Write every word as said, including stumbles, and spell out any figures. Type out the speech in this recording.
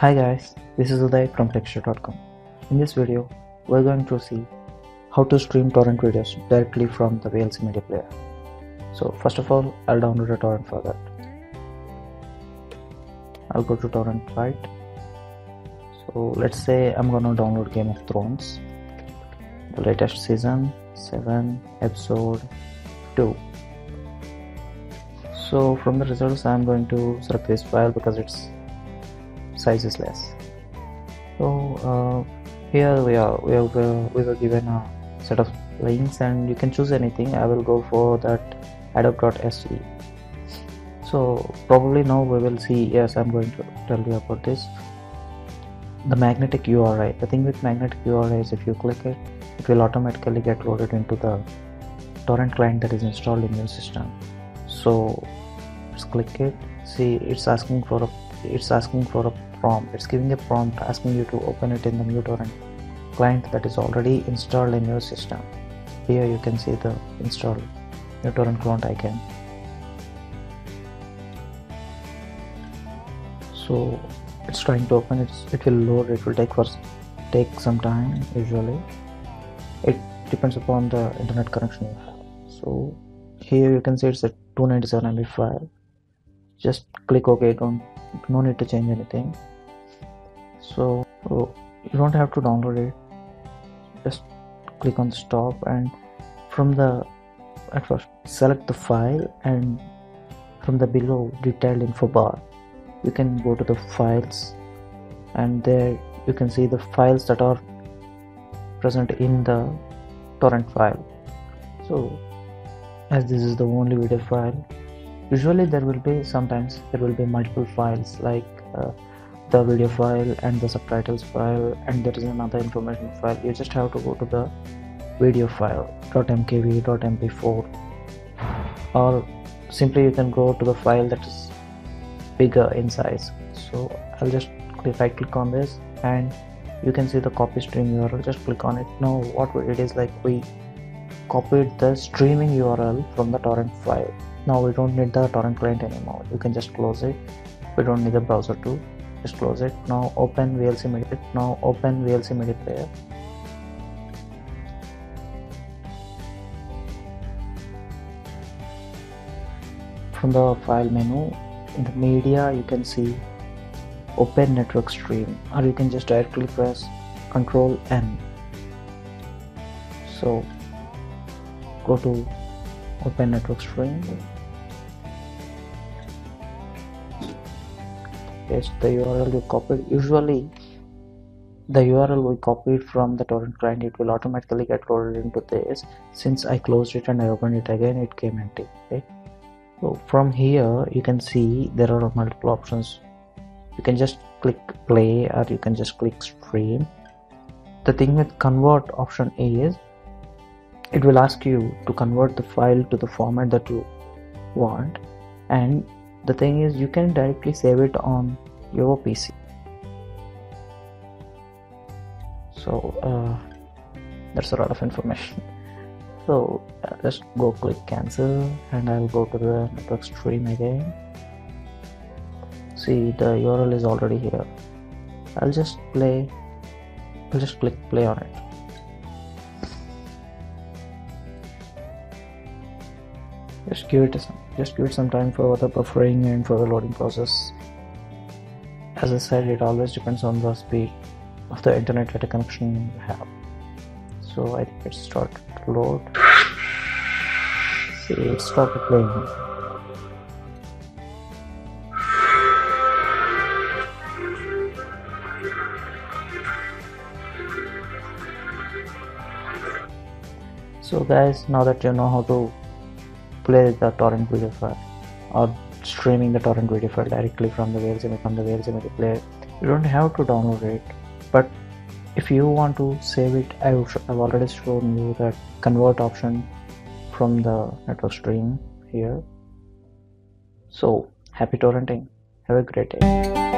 Hi guys, this is Uday from Techisher dot com. In this video, we're going to see how to stream torrent videos directly from the V L C media player. So first of all, I'll download a torrent for that. I'll go to torrent site. So let's say I'm gonna download Game of Thrones, the latest season seven, episode two. So from the results, I'm going to select this file because it's size is less. So uh, here we are we, have, uh, we were given a set of links and you can choose anything. I will go for that Adopt dot S E. So probably now we will see. Yes, I'm going to tell you about this, the magnetic U R I. The thing with magnetic U R I is if you click it, it will automatically get loaded into the torrent client that is installed in your system. So let's click it. See, it's asking for a it's asking for a prompt. It's giving a prompt asking you to open it in the uTorrent client that is already installed in your system. Here you can see the install uTorrent client icon. So it's trying to open it. It will load. It will take first take some time. Usually, it depends upon the internet connection. So here you can see it's a two ninety-seven M B file. Just click OK. Don't. No need to change anything. So oh, you don't have to download it. Just click on stop, and from the at first select the file, and from the below detailed info bar you can go to the files, and there you can see the files that are present in the torrent file. So as this is the only video file, usually there will be sometimes there will be multiple files like uh, the video file and the subtitles file, and there is another information file. You just have to go to the video file .mkv, .mp four, or simply you can go to the file that is bigger in size. So I'll just click, I click on this and you can see the copy stream U R L. Just click on it. Now what it is like, we copied the streaming U R L from the torrent file. Now we don't need the torrent client anymore. You can just close it. We don't need the browser to just close it. Now open V L C media. Now open V L C media player. From the file menu, in the media you can see open network stream, or you can just directly press control N. So go to open network stream. Paste the U R L you copied. Usually the U R L we copied from the torrent client, it will automatically get loaded into this. Since I closed it and I opened it again, it came empty. Okay. So from here you can see there are multiple options. You can just click play, or you can just click stream. The thing with convert option is it will ask you to convert the file to the format that you want, and the thing is you can directly save it on your P C. So uh, that's a lot of information. So uh, just go click cancel, and I'll go to the network stream again. See, the U R L is already here. I'll just play I'll just click play on it. Just give it some, just give it some time for the buffering and for the loading process. As I said, it always depends on the speed of the internet data connection you have. So I think it's started to load. See, it started playing. So guys, now that you know how to play the torrent video file or streaming the torrent video file directly from the V L C from the V L C media player, you don't have to download it. But if you want to save it, I have already shown you that convert option from the network stream here. So happy torrenting. Have a great day.